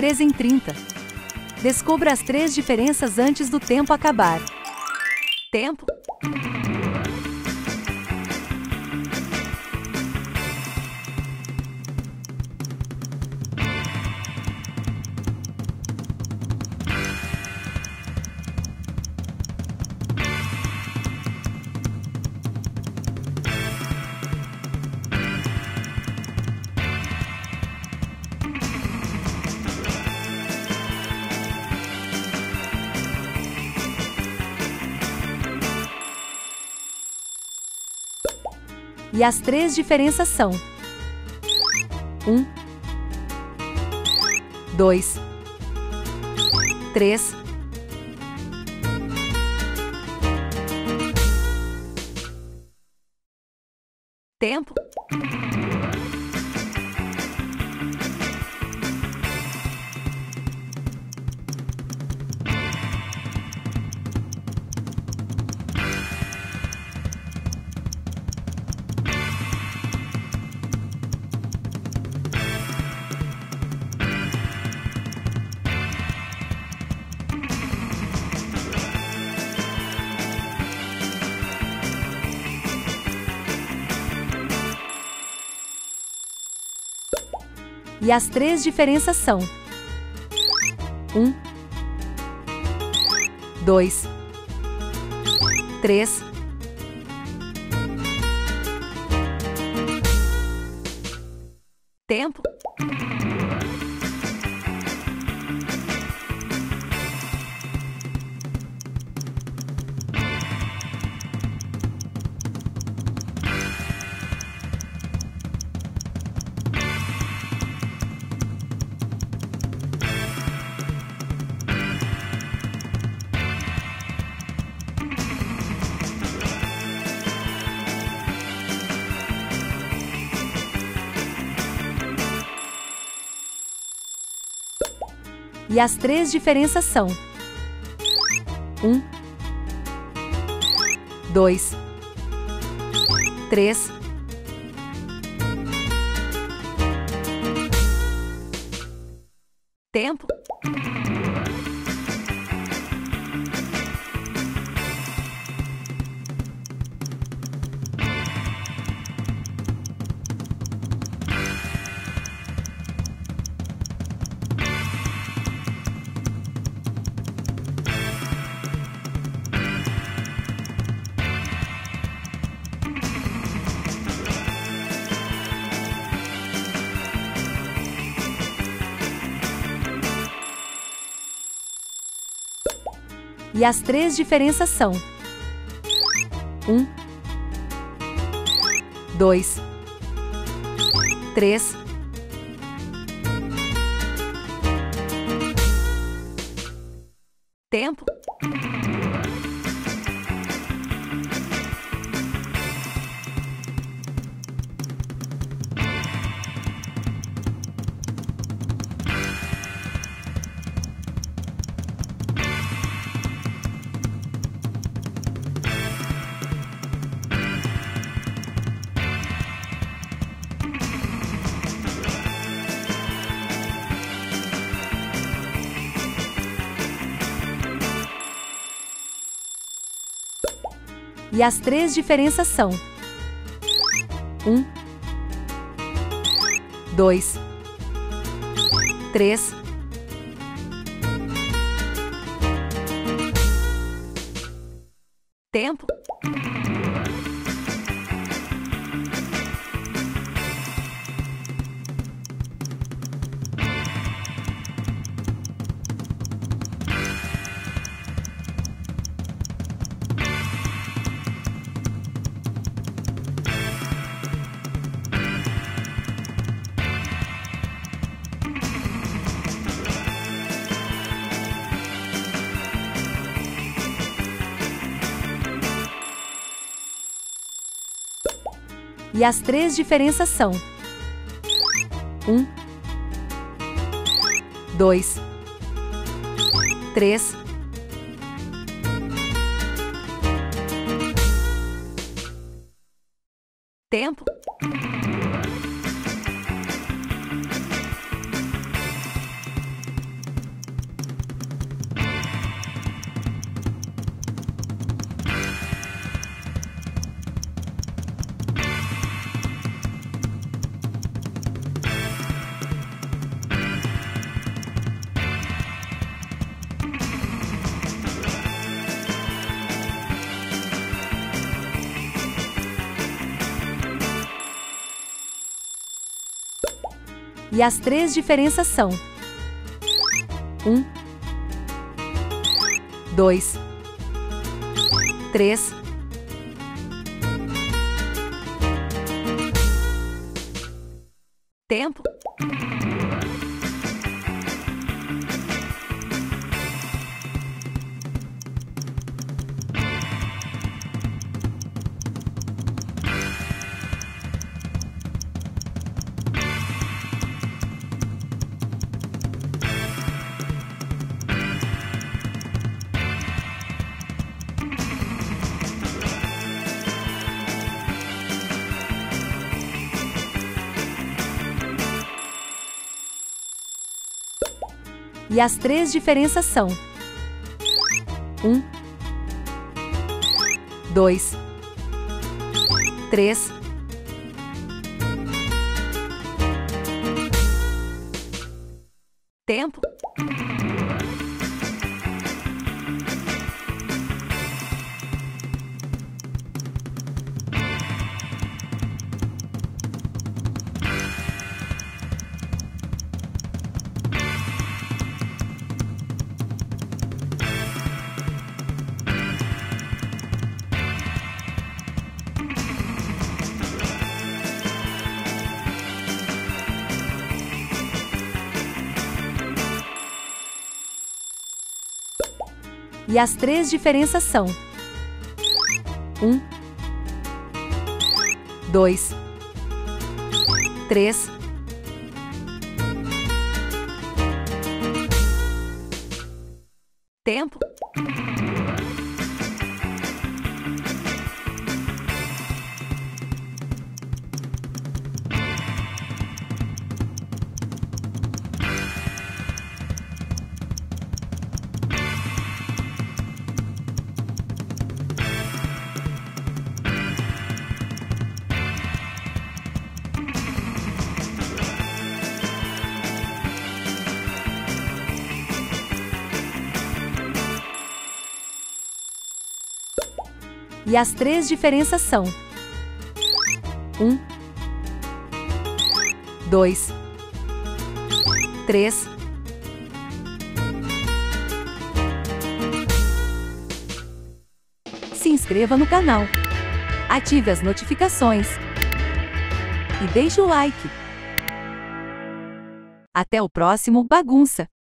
3 em 30. Descubra as 3 diferenças antes do tempo acabar. Tempo. E as 3 diferenças são: 1, 2, 3. Tempo. E as 3 diferenças são: 1, 2, 3. Tempo. E as 3 diferenças são: 1, 2, 3. Tempo. E as 3 diferenças são: 1, 2, 3. Tempo. E as 3 diferenças são: 1, 2, 3. Tempo. E as 3 diferenças são: 1, 2, 3. Tempo. E as três diferenças são: 1, 2, 3. Tempo. E as três diferenças são: 1, 2, 3. Tempo. E as três diferenças são: 1, 2, 3. Tempo. E as três diferenças são: 1, 2, 3. Se inscreva no canal, ative as notificações e deixe o like. Até o próximo Bagunça!